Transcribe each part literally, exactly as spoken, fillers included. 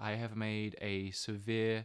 I have made a severe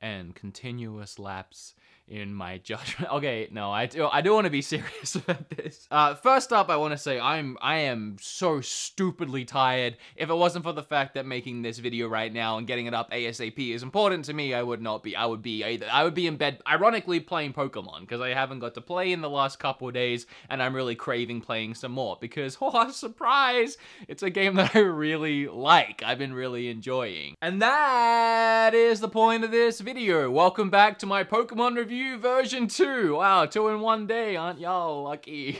and continuous lapse in my judgment. Okay, no, I do, I do want to be serious about this. Uh, first up, I want to say I'm, I am so stupidly tired. If it wasn't for the fact that making this video right now and getting it up ASAP is important to me, I would not be, I would be, either, I would be in bed, ironically, playing Pokemon, because I haven't got to play in the last couple of days, and I'm really craving playing some more, because, oh, surprise, it's a game that I really like, I've been really enjoying. And that is the point of this video. Welcome back to my Pokemon review version two. Wow, two in one day, aren't y'all lucky?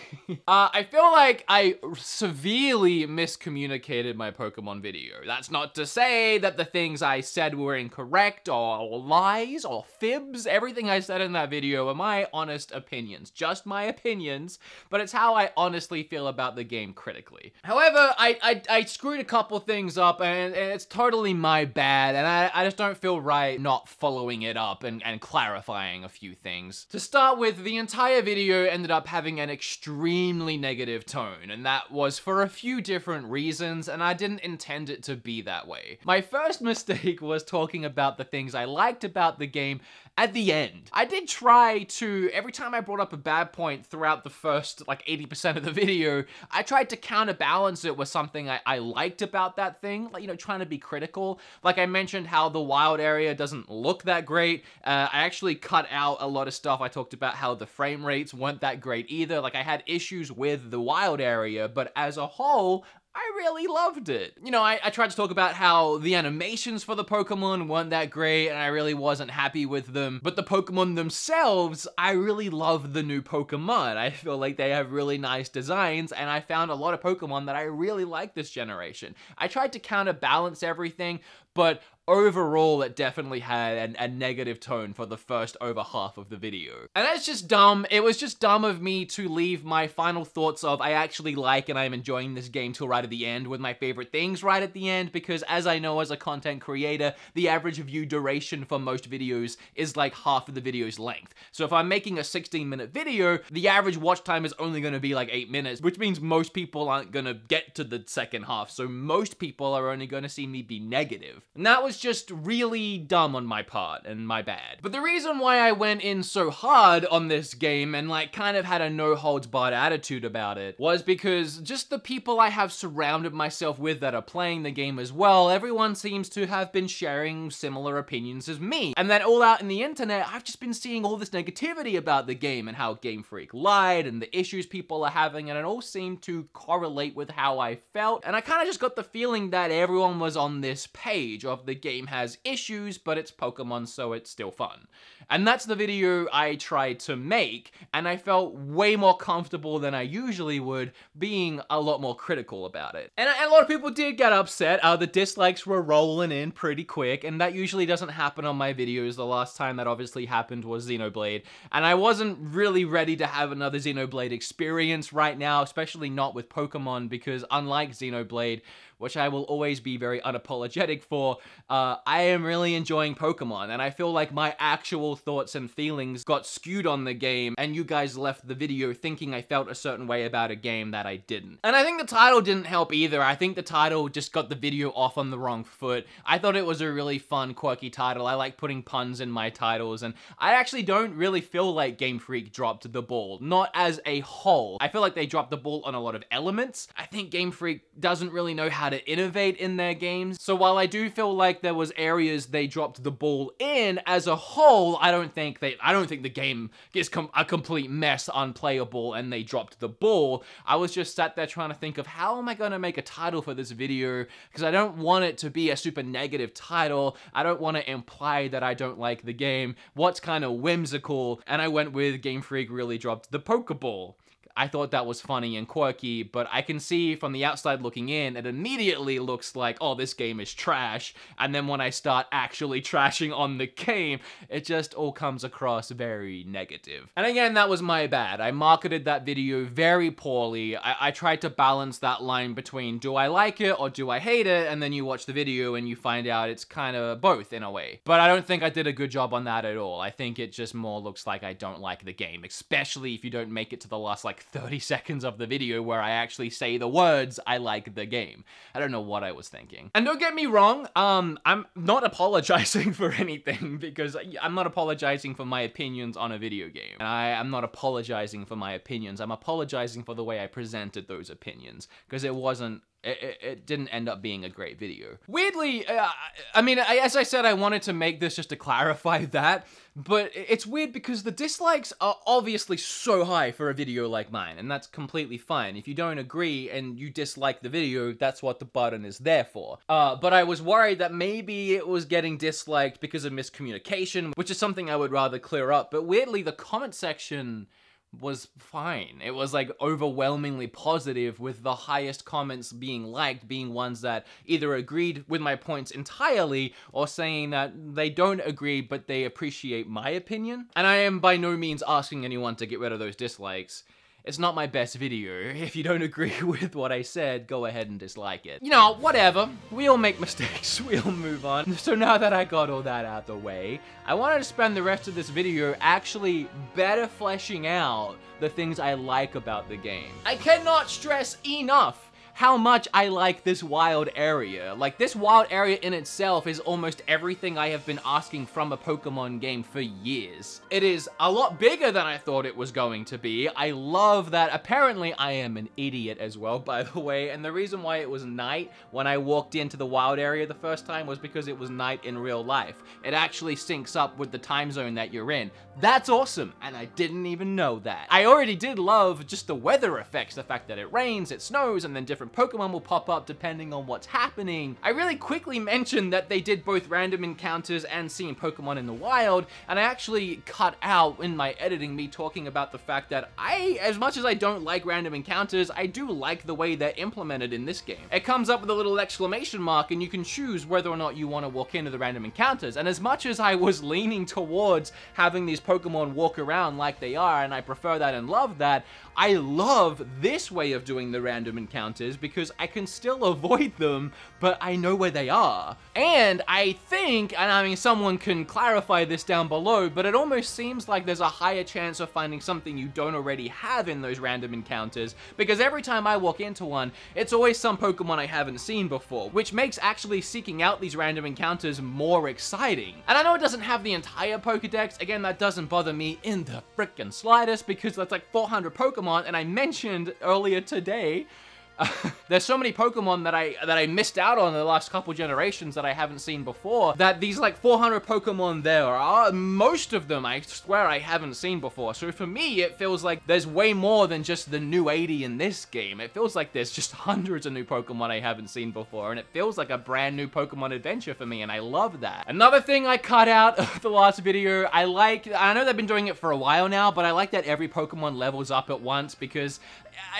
uh, I feel like I severely miscommunicated my Pokemon video. That's not to say that the things I said were incorrect or lies or fibs. Everything I said in that video are my honest opinions, just my opinions, but it's how I honestly feel about the game critically. However, I, I, I screwed a couple things up, and, and it's totally my bad, and I, I just don't feel right not following it up and, and clarifying a few things. To start with, the entire video ended up having an extremely negative tone, and that was for a few different reasons, and I didn't intend it to be that way. My first mistake was talking about the things I liked about the game at the end. I did try to, every time I brought up a bad point throughout the first, like, eighty percent of the video, I tried to counterbalance it with something I, I liked about that thing, like, you know, trying to be critical. Like, I mentioned how the wild area doesn't look that great. Uh, I actually cut out a lot of stuff. I talked about how the frame rates weren't that great either. Like, I had issues with the wild area, but as a whole, I really loved it. You know, I, I tried to talk about how the animations for the Pokemon weren't that great, and I really wasn't happy with them, but the Pokemon themselves, I really love the new Pokemon. I feel like they have really nice designs, and I found a lot of Pokemon that I really like this generation. I tried to counterbalance everything, but overall, it definitely had an, a negative tone for the first over half of the video. And that's just dumb. It was just dumb of me to leave my final thoughts of I actually like and I'm enjoying this game till right at the end with my favorite things right at the end, because as I know as a content creator, the average view duration for most videos is like half of the video's length. So if I'm making a sixteen minute video, the average watch time is only gonna be like eight minutes, which means most people aren't gonna get to the second half. So most people are only gonna see me be negative. And that was just really dumb on my part and my bad. But the reason why I went in so hard on this game and like kind of had a no holds barred attitude about it was because just the people I have surrounded myself with that are playing the game as well, everyone seems to have been sharing similar opinions as me. And then all out in the internet, I've just been seeing all this negativity about the game and how Game Freak lied and the issues people are having, and it all seemed to correlate with how I felt. And I kind of just got the feeling that everyone was on this page of the game has issues, but it's Pokemon, so it's still fun. And that's the video I tried to make, and I felt way more comfortable than I usually would being a lot more critical about it. And a lot of people did get upset. Uh, the dislikes were rolling in pretty quick, and that usually doesn't happen on my videos. The last time that obviously happened was Xenoblade, and I wasn't really ready to have another Xenoblade experience right now, especially not with Pokemon, because unlike Xenoblade, which I will always be very unapologetic for, Uh, I am really enjoying Pokemon, and I feel like my actual thoughts and feelings got skewed on the game, and you guys left the video thinking I felt a certain way about a game that I didn't. And I think the title didn't help either. I think the title just got the video off on the wrong foot. I thought it was a really fun, quirky title. I like putting puns in my titles, and I actually don't really feel like Game Freak dropped the ball, not as a whole. I feel like they dropped the ball on a lot of elements. I think Game Freak doesn't really know how to innovate in their games, so while I do feel like there was areas they dropped the ball in, as a whole, I don't think they, I don't think the game is com a complete mess, unplayable, and they dropped the ball. I was just sat there trying to think of how am I going to make a title for this video, because I don't want it to be a super negative title. I don't want to imply that I don't like the game. What's kind of whimsical? And I went with Game Freak really dropped the Pokeball. I thought that was funny and quirky, but I can see from the outside looking in, it immediately looks like, oh, this game is trash. And then when I start actually trashing on the game, it just all comes across very negative. And again, that was my bad. I marketed that video very poorly. I, I tried to balance that line between do I like it or do I hate it? And then you watch the video and you find out it's kind of both in a way. But I don't think I did a good job on that at all. I think it just more looks like I don't like the game, especially if you don't make it to the last like like thirty seconds of the video where I actually say the words, I like the game. I don't know what I was thinking. And don't get me wrong, um, I'm not apologizing for anything, because I'm not apologizing for my opinions on a video game. And I am not apologizing for my opinions. I'm apologizing for the way I presented those opinions, because it wasn't It, it didn't end up being a great video. Weirdly, uh, I mean, as I said, I wanted to make this just to clarify that, but it's weird because the dislikes are obviously so high for a video like mine, and that's completely fine. If you don't agree and you dislike the video, that's what the button is there for. Uh, but I was worried that maybe it was getting disliked because of miscommunication, which is something I would rather clear up. But weirdly, the comment section was fine. It was like overwhelmingly positive, with the highest comments being liked being ones that either agreed with my points entirely or saying that they don't agree but they appreciate my opinion. And I am by no means asking anyone to get rid of those dislikes. It's not my best video. If you don't agree with what I said, go ahead and dislike it. You know, whatever. We all make mistakes, we all move on. So now that I got all that out the way, I wanted to spend the rest of this video actually better fleshing out the things I like about the game. I cannot stress enough how much I like this wild area. Like, this wild area in itself is almost everything I have been asking from a Pokemon game for years. It is a lot bigger than I thought it was going to be. I love that. Apparently, I am an idiot as well, by the way, and the reason why it was night when I walked into the wild area the first time was because it was night in real life. It actually syncs up with the time zone that you're in. That's awesome, and I didn't even know that. I already did love just the weather effects, the fact that it rains, it snows, and then different Pokemon will pop up depending on what's happening. I really quickly mentioned that they did both random encounters and seeing Pokemon in the wild, and I actually cut out in my editing me talking about the fact that I, as much as I don't like random encounters, I do like the way they're implemented in this game. It comes up with a little exclamation mark and you can choose whether or not you want to walk into the random encounters, and as much as I was leaning towards having these Pokemon walk around like they are, and I prefer that and love that, I love this way of doing the random encounters because I can still avoid them, but I know where they are. And I think, and I mean someone can clarify this down below, but it almost seems like there's a higher chance of finding something you don't already have in those random encounters, because every time I walk into one, it's always some Pokemon I haven't seen before, which makes actually seeking out these random encounters more exciting. And I know it doesn't have the entire Pokedex, again, that doesn't bother me in the frickin' slightest, because that's like four hundred Pokemon, and I mentioned earlier today, there's so many Pokemon that I that I missed out on in the last couple generations that I haven't seen before, that these like four hundred Pokemon there are, most of them I swear I haven't seen before. So for me, it feels like there's way more than just the new eighty in this game. It feels like there's just hundreds of new Pokemon I haven't seen before, and it feels like a brand new Pokemon adventure for me, and I love that. Another thing I cut out of the last video, I like, I know they've been doing it for a while now, but I like that every Pokemon levels up at once, because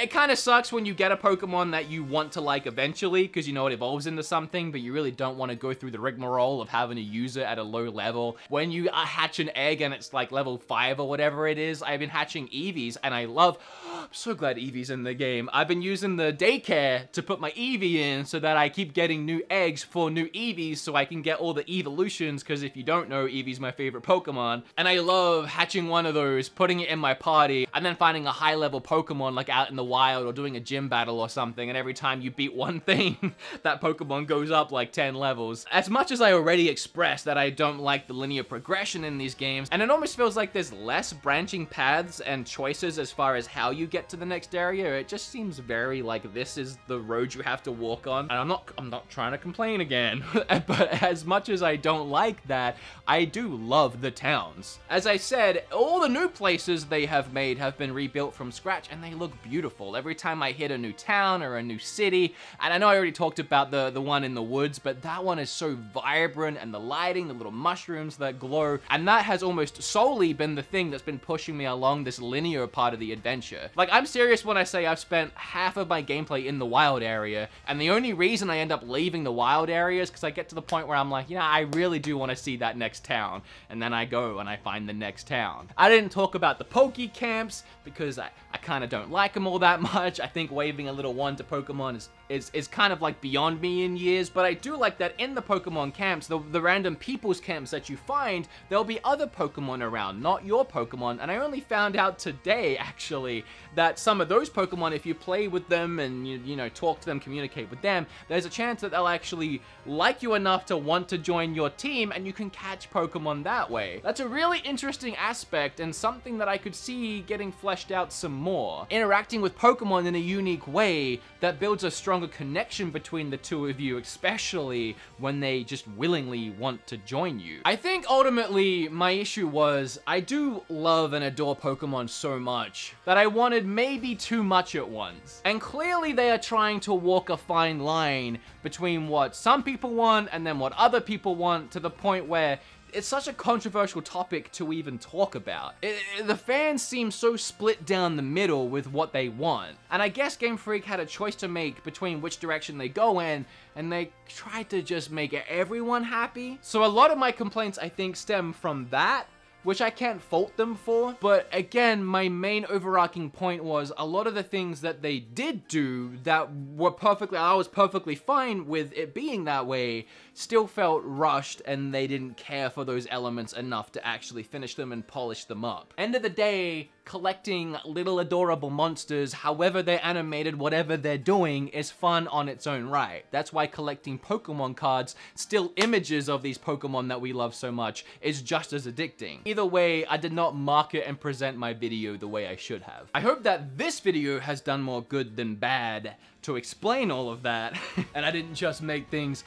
it kind of sucks when you get a Pokemon that you want to like eventually, because you know it evolves into something, but you really don't want to go through the rigmarole of having to use it at a low level. When you uh, hatch an egg and it's like level five or whatever it is, I've been hatching Eevees, and I love, I'm so glad Eevees in the game. I've been using the daycare to put my Eevee in so that I keep getting new eggs for new Eevees so I can get all the evolutions, because if you don't know, Eevee's my favorite Pokemon. And I love hatching one of those, putting it in my party, and then finding a high level Pokemon like out in the wild or doing a gym battle or something, and every time you beat one thing, that Pokemon goes up like ten levels. As much as I already expressed that I don't like the linear progression in these games, and it almost feels like there's less branching paths and choices as far as how you get to the next area, it just seems very like this is the road you have to walk on. And I'm not I'm not trying to complain again, but as much as I don't like that, I do love the towns. As I said, all the new places they have made have been rebuilt from scratch, and they look beautiful. Every time I hit a new town or a new city, and I know I already talked about the, the one in the woods, but that one is so vibrant, and the lighting, the little mushrooms that glow, and that has almost solely been the thing that's been pushing me along this linear part of the adventure. Like, I'm serious when I say I've spent half of my gameplay in the wild area, and the only reason I end up leaving the wild area is because I get to the point where I'm like, you know, I really do want to see that next town, and then I go and I find the next town. I didn't talk about the Poke Camps, because I, I kind of don't like them all that much. I think waving a little wand to Pokemon is is, is kind of like beyond me in years, but I do like that in the Pokemon camps, the, the random people's camps that you find, there'll be other Pokemon around, not your Pokemon, and I only found out today, actually, that some of those Pokemon, if you play with them and you, you know, talk to them, communicate with them, there's a chance that they'll actually like you enough to want to join your team, and you can catch Pokemon that way. That's a really interesting aspect and something that I could see getting fleshed out some more. Interacting with Pokemon in a unique way that builds a stronger connection between the two of you, especially when they just willingly want to join you. I think ultimately my issue was I do love and adore Pokemon so much that I wanted maybe too much at once. And clearly they are trying to walk a fine line between what some people want and then what other people want, to the point where it's such a controversial topic to even talk about. It, it, the fans seem so split down the middle with what they want. And I guess Game Freak had a choice to make between which direction they go in, and they tried to just make everyone happy. So a lot of my complaints, I think, stem from that, which I can't fault them for. But again, my main overarching point was a lot of the things that they did do that were perfectly, I was perfectly fine with it being that way, still felt rushed, and they didn't care for those elements enough to actually finish them and polish them up. End of the day, collecting little adorable monsters, however they're animated, whatever they're doing, is fun on its own right. That's why collecting Pokemon cards, still images of these Pokemon that we love so much, is just as addicting. Either way, I did not market and present my video the way I should have. I hope that this video has done more good than bad to explain all of that, and I didn't just make things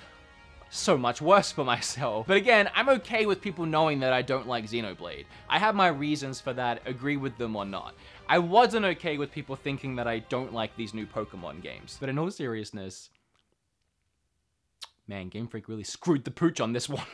so much worse for myself. But again, I'm okay with people knowing that I don't like Xenoblade. I have my reasons for that, agree with them or not. I wasn't okay with people thinking that I don't like these new Pokemon games. But in all seriousness, man, Game Freak really screwed the pooch on this one.